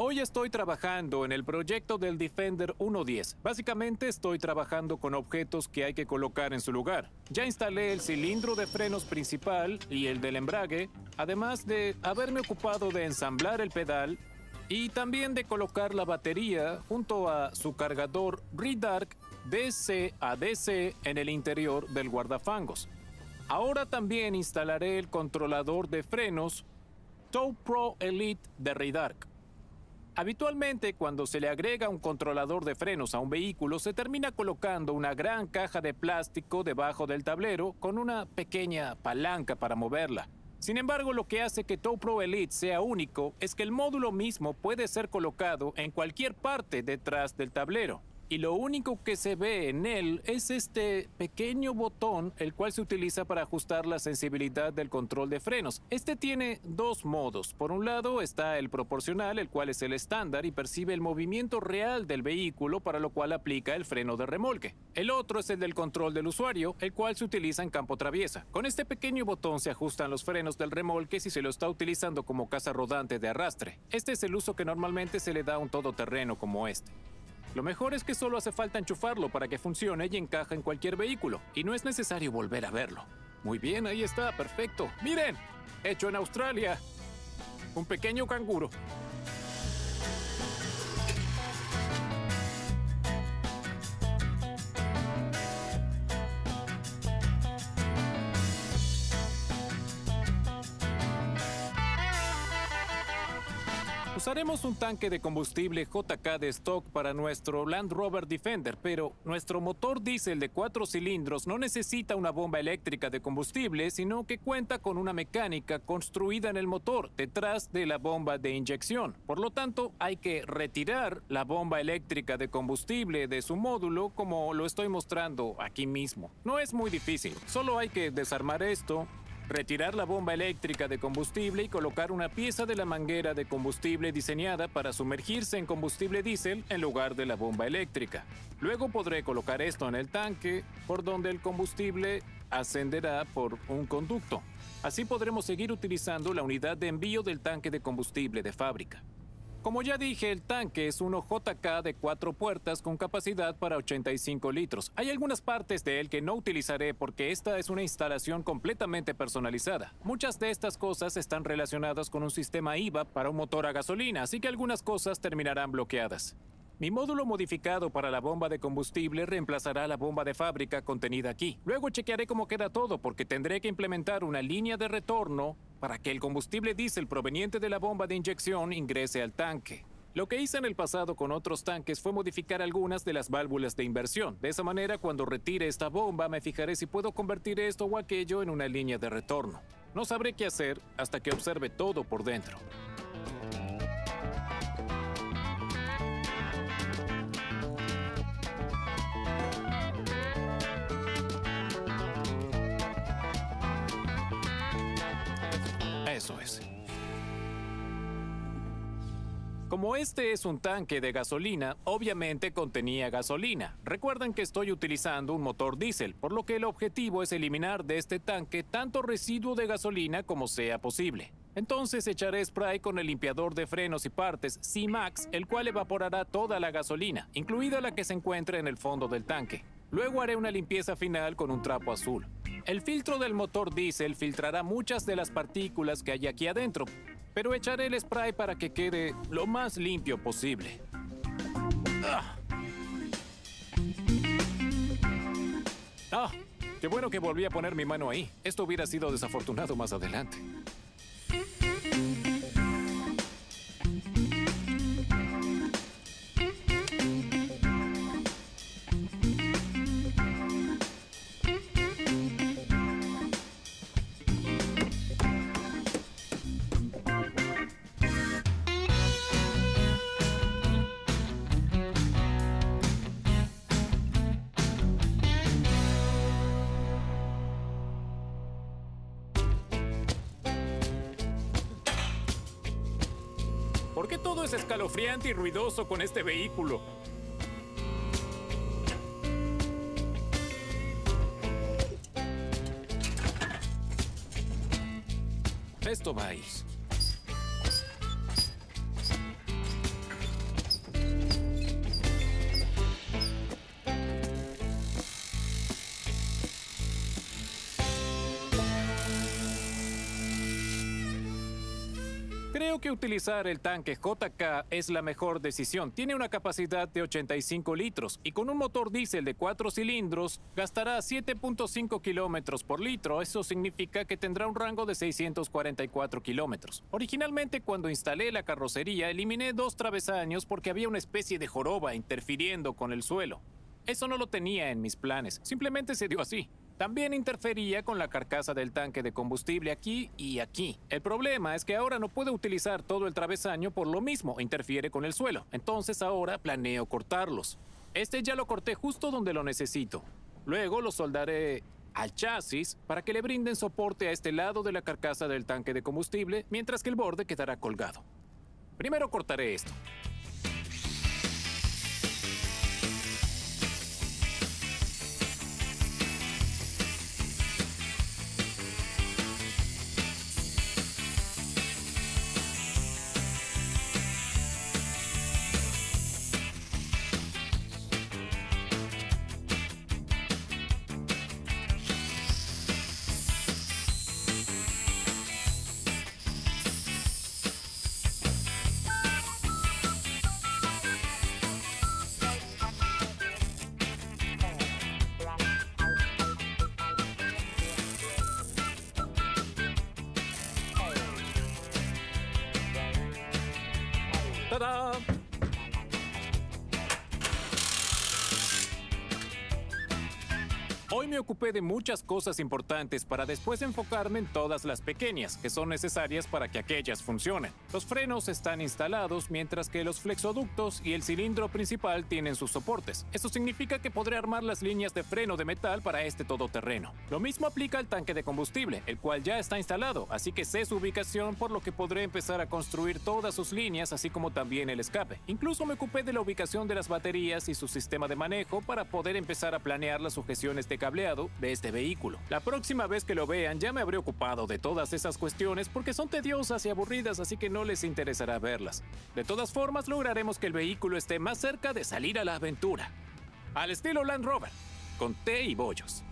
Hoy estoy trabajando en el proyecto del Defender 110. Básicamente estoy trabajando con objetos que hay que colocar en su lugar. Ya instalé el cilindro de frenos principal y el del embrague, además de haberme ocupado de ensamblar el pedal y también de colocar la batería junto a su cargador Redarc DC a DC en el interior del guardafangos. Ahora también instalaré el controlador de frenos Tow-Pro Elite de Redarc. Habitualmente, cuando se le agrega un controlador de frenos a un vehículo, se termina colocando una gran caja de plástico debajo del tablero con una pequeña palanca para moverla. Sin embargo, lo que hace que Tow-Pro Elite sea único es que el módulo mismo puede ser colocado en cualquier parte detrás del tablero. Y lo único que se ve en él es este pequeño botón, el cual se utiliza para ajustar la sensibilidad del control de frenos. Este tiene dos modos. Por un lado está el proporcional, el cual es el estándar y percibe el movimiento real del vehículo, para lo cual aplica el freno de remolque. El otro es el del control del usuario, el cual se utiliza en campo traviesa. Con este pequeño botón se ajustan los frenos del remolque si se lo está utilizando como caza rodante de arrastre. Este es el uso que normalmente se le da a un todoterreno como este. Lo mejor es que solo hace falta enchufarlo para que funcione y encaja en cualquier vehículo, y no es necesario volver a verlo. Muy bien, ahí está, perfecto. ¡Miren! Hecho en Australia. Un pequeño canguro. Usaremos un tanque de combustible JK de stock para nuestro Land Rover Defender, pero nuestro motor diésel de 4 cilindros no necesita una bomba eléctrica de combustible, sino que cuenta con una mecánica construida en el motor, detrás de la bomba de inyección. Por lo tanto, hay que retirar la bomba eléctrica de combustible de su módulo, como lo estoy mostrando aquí mismo. No es muy difícil, solo hay que desarmar esto, retirar la bomba eléctrica de combustible y colocar una pieza de la manguera de combustible diseñada para sumergirse en combustible diésel en lugar de la bomba eléctrica. Luego podré colocar esto en el tanque, por donde el combustible ascenderá por un conducto. Así podremos seguir utilizando la unidad de envío del tanque de combustible de fábrica. Como ya dije, el tanque es un JK de 4 puertas con capacidad para 85 litros. Hay algunas partes de él que no utilizaré porque esta es una instalación completamente personalizada. Muchas de estas cosas están relacionadas con un sistema IVA para un motor a gasolina, así que algunas cosas terminarán bloqueadas. Mi módulo modificado para la bomba de combustible reemplazará la bomba de fábrica contenida aquí. Luego chequearé cómo queda todo porque tendré que implementar una línea de retorno para que el combustible diésel proveniente de la bomba de inyección ingrese al tanque. Lo que hice en el pasado con otros tanques fue modificar algunas de las válvulas de inversión. De esa manera, cuando retire esta bomba, me fijaré si puedo convertir esto o aquello en una línea de retorno. No sabré qué hacer hasta que observe todo por dentro. Eso es. Como este es un tanque de gasolina, obviamente contenía gasolina. Recuerden que estoy utilizando un motor diésel, por lo que el objetivo es eliminar de este tanque tanto residuo de gasolina como sea posible. Entonces echaré spray con el limpiador de frenos y partes C-Max, el cual evaporará toda la gasolina, incluida la que se encuentra en el fondo del tanque. Luego haré una limpieza final con un trapo azul. El filtro del motor diésel filtrará muchas de las partículas que hay aquí adentro, pero echaré el spray para que quede lo más limpio posible. ¡Ah! Qué bueno que volví a poner mi mano ahí. Esto hubiera sido desafortunado más adelante. ¿Por qué todo es escalofriante y ruidoso con este vehículo? Esto va ahí. Creo que utilizar el tanque JK es la mejor decisión. Tiene una capacidad de 85 litros y con un motor diésel de 4 cilindros gastará 7.5 kilómetros por litro. Eso significa que tendrá un rango de 644 kilómetros. Originalmente, cuando instalé la carrocería, eliminé 2 travesaños porque había una especie de joroba interfiriendo con el suelo. Eso no lo tenía en mis planes, simplemente se dio así. También interfería con la carcasa del tanque de combustible aquí y aquí. El problema es que ahora no puedo utilizar todo el travesaño por lo mismo, interfiere con el suelo. Entonces ahora planeo cortarlos. Este ya lo corté justo donde lo necesito. Luego lo soldaré al chasis para que le brinden soporte a este lado de la carcasa del tanque de combustible, mientras que el borde quedará colgado. Primero cortaré esto. Hoy me ocupé de muchas cosas importantes para después enfocarme en todas las pequeñas que son necesarias para que aquellas funcionen. Los frenos están instalados, mientras que los flexoductos y el cilindro principal tienen sus soportes. Eso significa que podré armar las líneas de freno de metal para este todoterreno. Lo mismo aplica al tanque de combustible, el cual ya está instalado, así que sé su ubicación, por lo que podré empezar a construir todas sus líneas, así como también el escape. Incluso me ocupé de la ubicación de las baterías y su sistema de manejo para poder empezar a planear las sujeciones de cableado de este vehículo. La próxima vez que lo vean ya me habré ocupado de todas esas cuestiones porque son tediosas y aburridas, así que no les interesará verlas. De todas formas, lograremos que el vehículo esté más cerca de salir a la aventura. Al estilo Land Rover, con té y bollos.